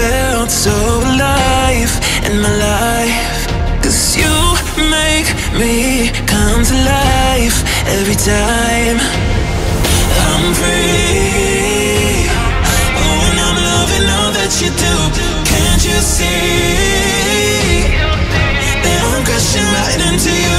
felt so alive in my life, 'cause you make me come to life every time I'm free. Oh, and I'm loving all that you do. Can't you see that I'm crashing right into you?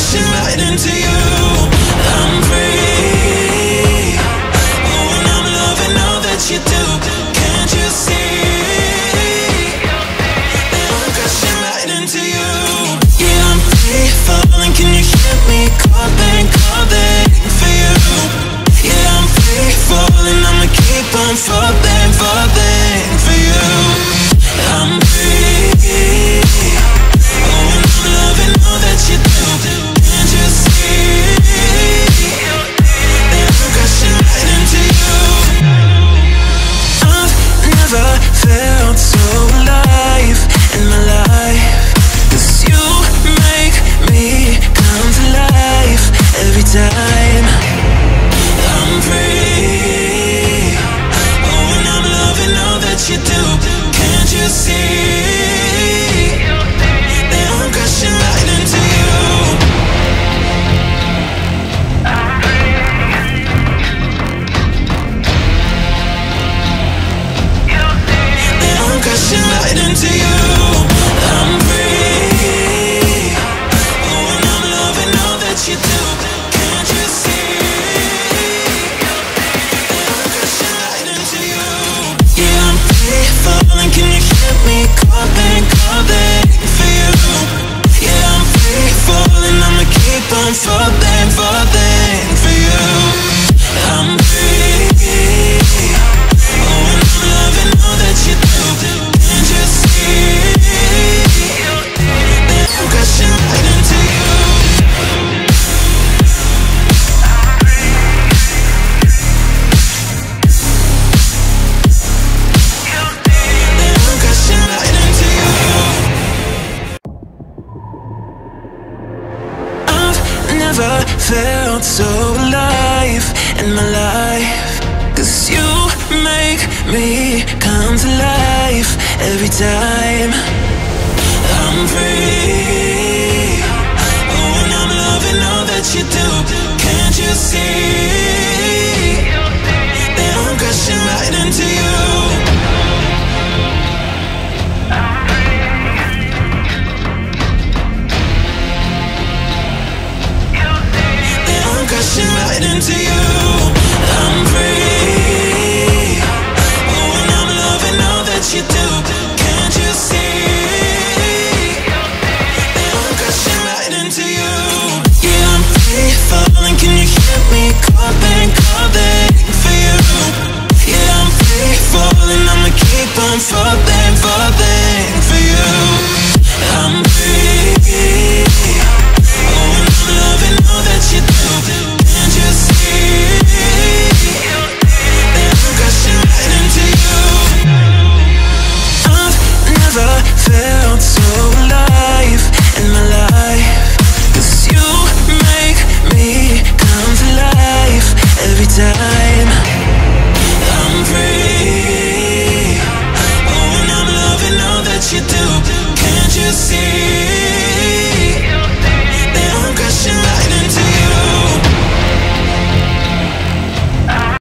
Crashing right into you. I'm free. Oh, and I'm loving all that you do. Can't you see that I'm crashing right into you? Yeah, I'm free falling. Can you hear me calling for you? Yeah, I'm free falling. I'ma keep on falling for you. I'm free. Oh, and I'm loving all that you do. Felt so alive in my life, 'cause you make me come to life every time I'm free. Oh, and I'm loving all that you do. Can't you see that I'm crashing right into you? Crashing right into you. I'm free. Oh, and I'm loving all that you do. Can't you see that I'm crashing right into you? Yeah, I'm free falling. Can you hear me calling for you? Yeah, I'm free falling. I'ma keep on falling for you. I'm free. Oh, and I'm loving all that you do. Felt so alive in my life, 'cause you make me come to life every time.